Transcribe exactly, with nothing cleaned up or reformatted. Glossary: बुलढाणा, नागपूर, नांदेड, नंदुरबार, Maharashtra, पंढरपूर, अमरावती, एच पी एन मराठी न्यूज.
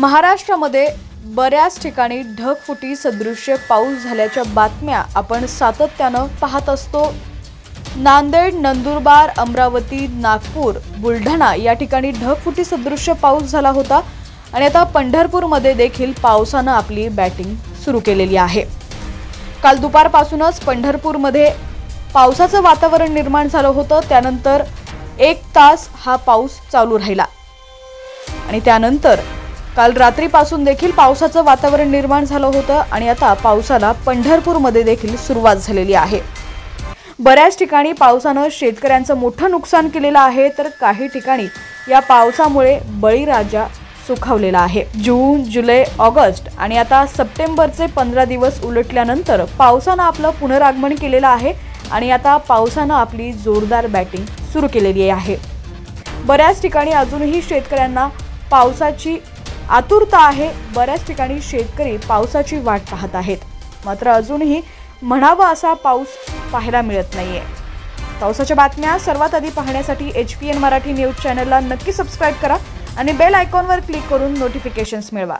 महाराष्ट्रामध्ये बऱ्याच ठिकाणी ढगफुटी सदृश्य पाऊस झाल्याच्या बातम्या आपण सातत्याने पाहत असतो। नांदेड, नंदुरबार, अमरावती, नागपूर, बुलढाणा या ठिकाणी ढगफुटी सदृश्य पाऊस झाला होता आणि आता पंढरपूरमध्ये देखील पावसाने आपली बॅटिंग सुरू केलेली आहे। काल दुपारपासूनच पंढरपूरमध्ये पावसाचं वातावरण निर्माण झालं होतं। त्यानंतर एक तास हा पाऊस चालू राहिला आणि त्यानंतर काल रात्रीपासून देखील पावसाचं वातावरण निर्माण झालं होतं आणि आता पावसाला पंढरपूरमध्ये देखील सुरुवात झालेली आहे। बऱ्याच ठिकाणी पावसाने शेतकऱ्यांचं मोठं नुकसान केलेलं आहे, तर काही ठिकाणी या पावसामुळे बळीराजा सुखावलेला आहे। जून, जुलै, ऑगस्ट आणि आता सप्टेंबरचे पंधरा दिवस उलटल्यानंतर पावसाने आपलं पुनरागमन केलेलं आहे आणि आता पावसाने आपली जोरदार बॅटिंग सुरू केलेली आहे। बऱ्याच ठिकाणी अजूनही शेतकऱ्यांना पावसाची आतुरता आहे। बऱ्याच ठिकाणी शेतकरी पावसाची वाट पाहत आहेत, मात्र अजूनही म्हणावा असा पाऊस पाहायला मिळत नाहीये। पावसाच्या बातम्या सर्वात आधी पाहण्यासाठी एच पी एन मराठी न्यूज चॅनलला नक्की सबस्क्राईब करा आणि बेल आयकॉनवर क्लिक करून नोटिफिकेशन्स मिळवा।